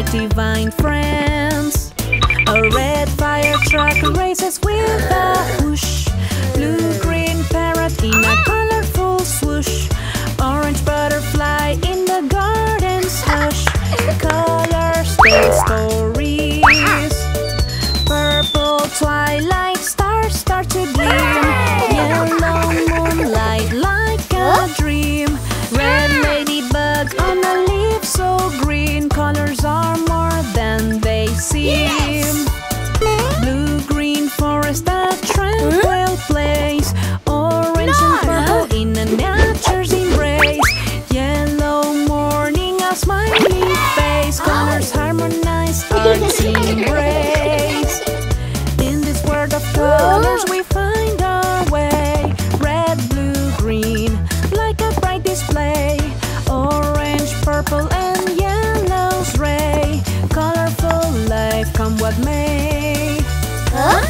like divine friends. A red fire truck races with a whoosh. Blue-green parrot in a colorful swoosh. Orange butterfly in the garden's hush. Colors tell stories. Purple twilight stars start to gleam. Yellow moonlight like a dream. Red ladybug on a leaf so green. Colors are more than they seem. Blue-green forest, a tranquil place. Orange and purple in a nature's embrace. Yellow morning, a smiling face. Colors harmonize, arts embrace. In this world of colors we find our way. Red, blue, green, like a bright display. Orange, purple and yellow's ray. Colorful life, come what may.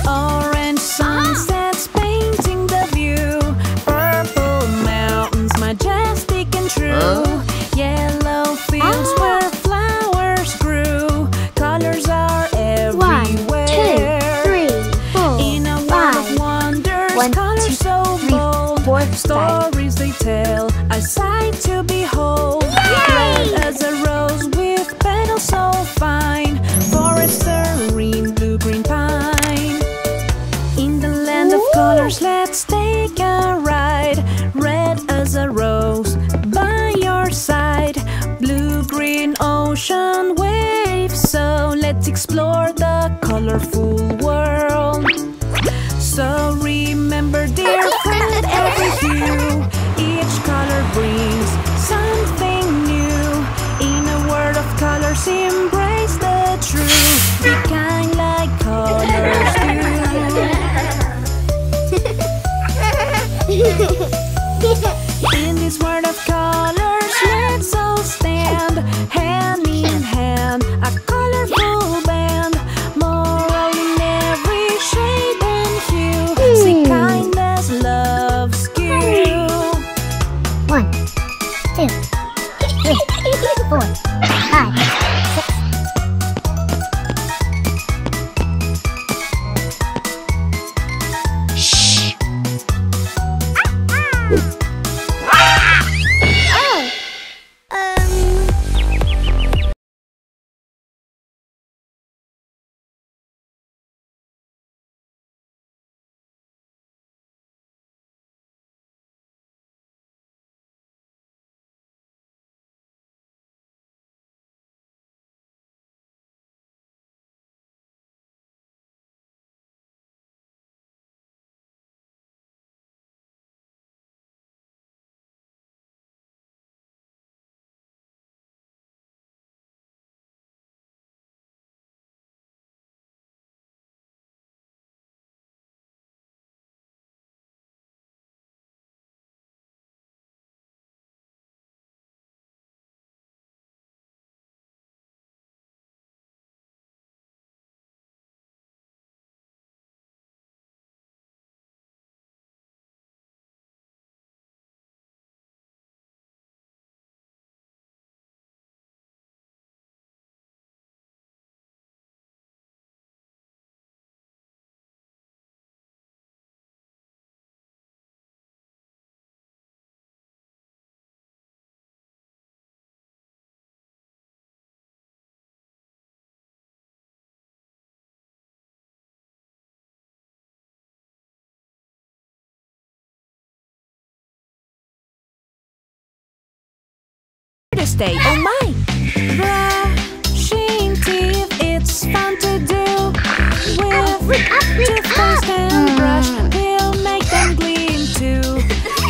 Orange sunsets painting the view. Purple mountains, majestic and true. Yellow fields where flowers grew. Colors are everywhere. 1, 2, 3, 4, in a world of wonders, colors so bold. Stories they tell, a sight to behold. Red as a rose with petals so fine. Forest serene, blue-green pine. In the land of colors, let's take a ride. Red as a rose by your side. Blue-green ocean waves. So let's explore the colorful world. So remember, dear friend, that every hue, each color brings something new. In a world of colors, embrace the truth. Be kind like colors do. In this world of colors, let's all stand hand in hand, a colorful band. Moral in every shade and hue. See kindness, love, skill. 1, 2, 3, 4, 5, 6. Day. Oh my! Brushing teeth, it's fun to do. With toothpaste and brush, we'll make them gleam too.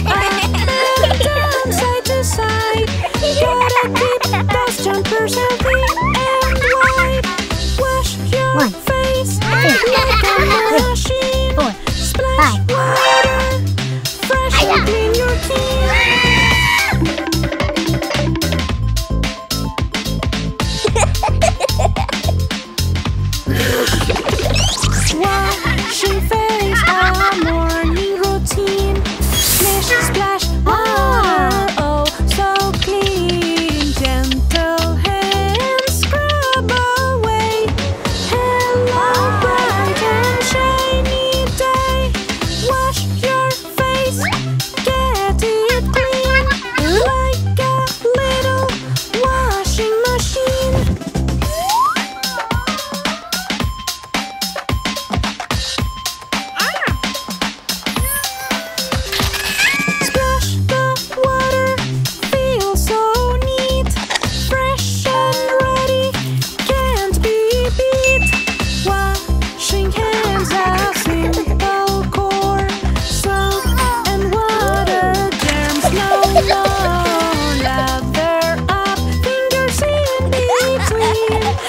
Up and down, side to side. Gotta keep those jumpers healthy and wide. Wash your face like a machine. Splash water, fresh and clean your teeth.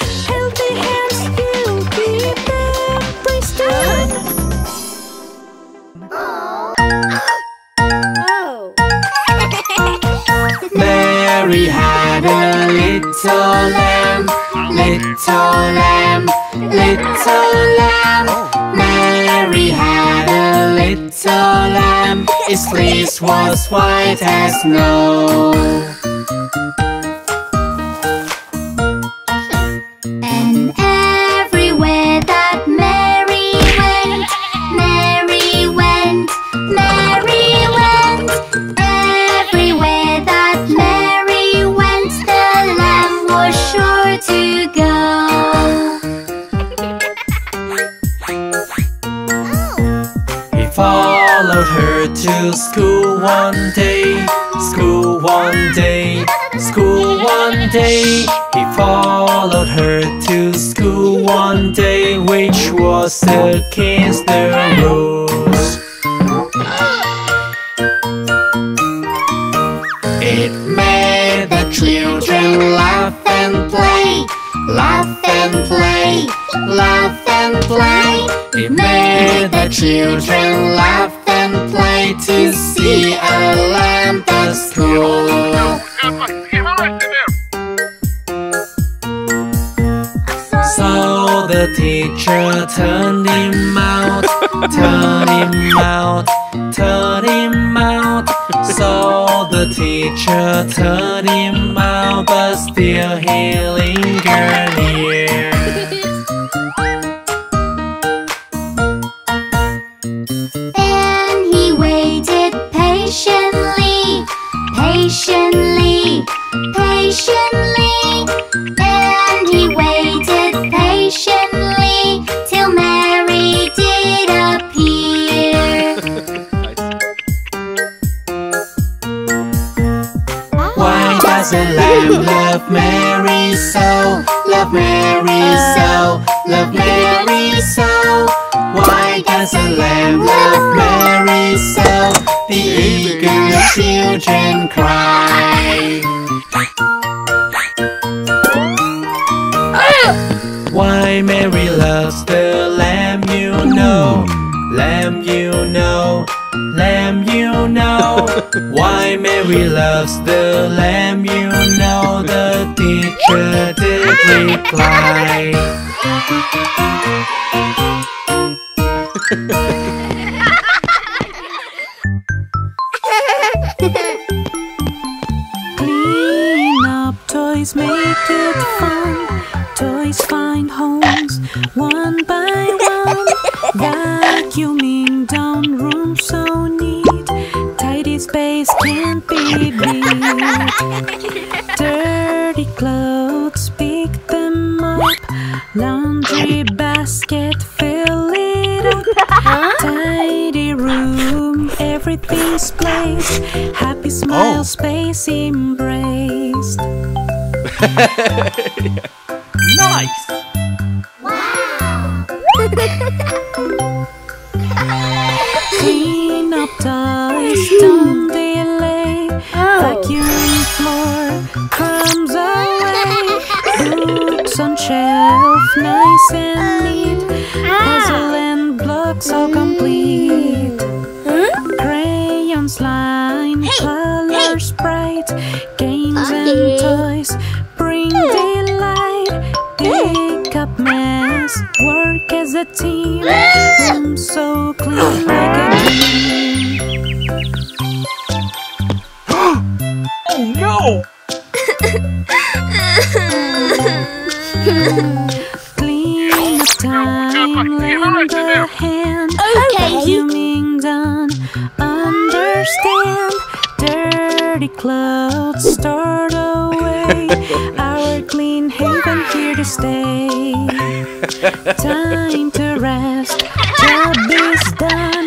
Healthy hands will be there. Please do. Oh. Mary had a little lamb, little lamb, little lamb. Mary had a little lamb. Its fleece was white as snow. To school one day, school one day, school one day. He followed her to school one day, which was against the rules. It made the children laugh and play, laugh and play, laugh and play. It made the children laugh and play to see a lamb at school. So the teacher turned him out, turned him out, turned him out. So the teacher turned him out, but still he lingered near. Patiently, patiently, and he waited patiently till Mary did appear. Why does a lamb love Mary so? Love Mary so, love Mary so. Why does a lamb love Mary so? The eager children cry. Why Mary loves the lamb, you know, lamb, you know, lamb, you know. Why Mary loves the lamb, you know, the teacher did reply. Clean up toys, make it fun. Toys find homes one by one. Vacuuming down rooms so neat, tidy space can't be beat. Dirty clothes, pick them up. Laundry basket, fill it up. Tidy room, everything's placed. Happy smile, space embraced. Nice! Wow! Clean up toys, don't delay. Vacuum floor, crumbs away. Books on shelf, nice and neat. Puzzle and blocks so complete. Crayons, line, colors bright. Games and toys bring daylight. Pick up mess, work as a team. I'm so clean like a dream. Oh no! Clean up time, lend a hand. Vacuuming done, understand. Dirty clothes stored away. Our clean haven here to stay. Time to rest, job is done.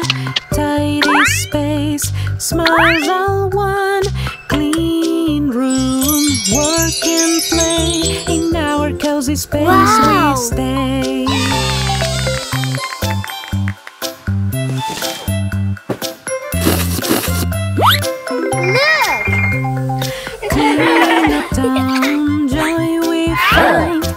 Tidy space, smiles all one. Clean room, work and play. In our cozy space we stay. Look! Clean up town, joy we find.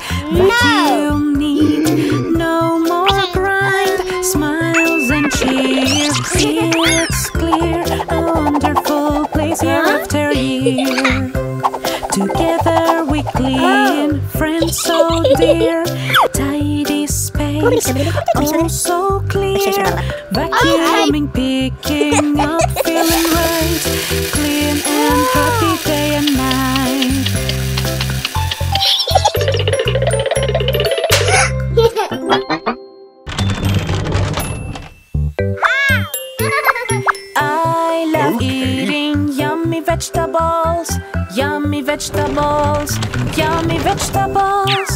dear, tidy space, oh so clear, vacuuming, picking up, feeling right, clean and happy day and night. I love eating yummy vegetables, yummy vegetables, yummy vegetables.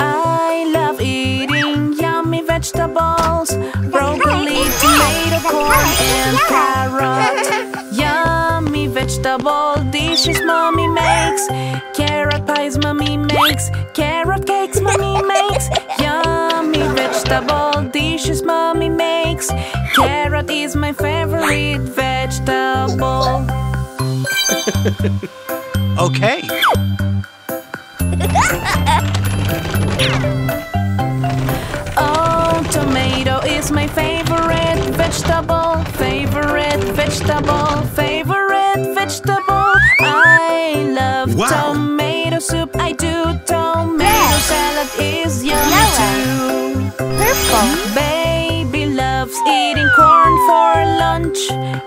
I love eating yummy vegetables, broccoli, tomato, corn, and carrot. Yummy vegetable dishes mommy makes, carrot pies mommy makes, carrot cakes mommy makes. Yummy vegetable dishes mommy makes, carrot is my favorite vegetable. Okay. Oh, tomato is my favorite vegetable, favorite vegetable, favorite vegetable. I love tomato soup, I do. Tomato salad is yummy too. Purple. Baby loves eating corn for lunch,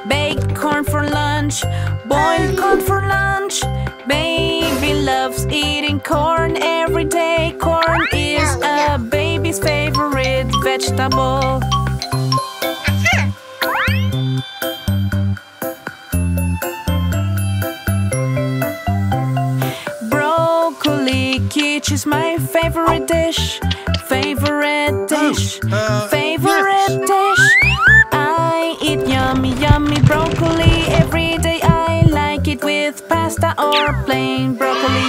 baked corn for lunch, boiled corn for lunch. Baby loves eating corn every day. Corn is a baby's favorite vegetable. Broccoli quiche is my favorite dish, favorite dish, favorite dish. I eat yummy, yummy broccoli every day. I like it with pasta or plain broccoli.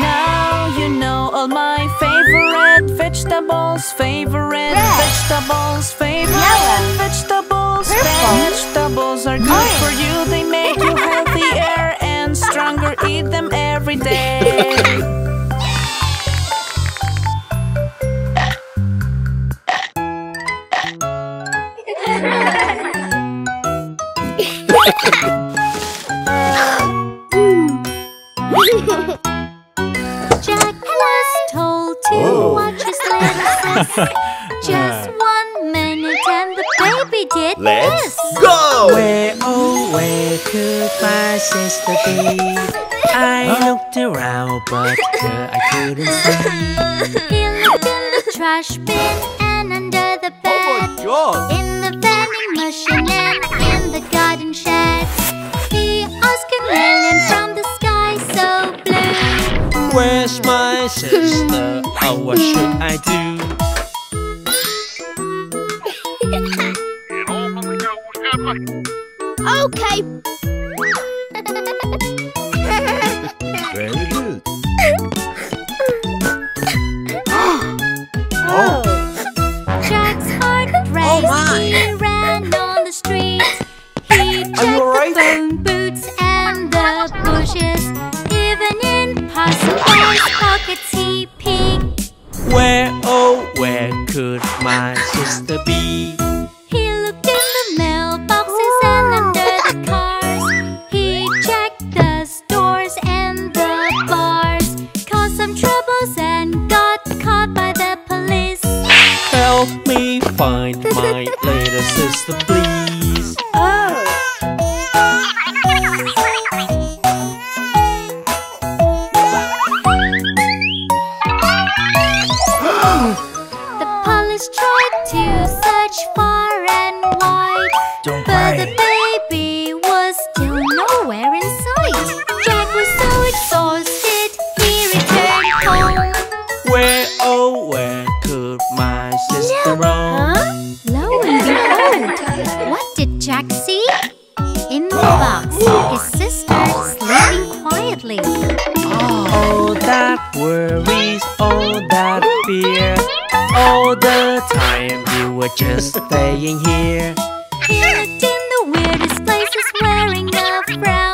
Now you know all my favorite vegetables, favorite vegetables, favorite vegetables. Vegetables are good for you, they make you healthier and stronger. Eat them every day. Jack was told to watch his little sis. Just 1 minute and the baby did this. Let's go! Where, oh where could my sister be? I looked around but I couldn't see. He looked in the trash bin and under the bed, in the vending machine and in the garden shed. He asked Lillian from the sky so blue, where's my sister? Oh, what should I do? Okay. Very good. Jack's heart raced. He ran on the street. He checked the phone booths and the bushes. Even in passersby's pockets he peeked. Where, oh, where could my sister be? He looked in the mailboxes and under the cars. He checked the stores and the bars. Caused some troubles and got caught by the police. Help me find my little sister, please. Tried to search far and wide, but the baby was still nowhere in sight. Jack was so exhausted, he returned home. Where, oh, where could my sister roam? Lo and behold, what did Jack see? In the box, his sister sleeping quietly. Oh, that worries, oh, that fear. All the time you were just staying here. He looked in the weirdest places wearing a frown.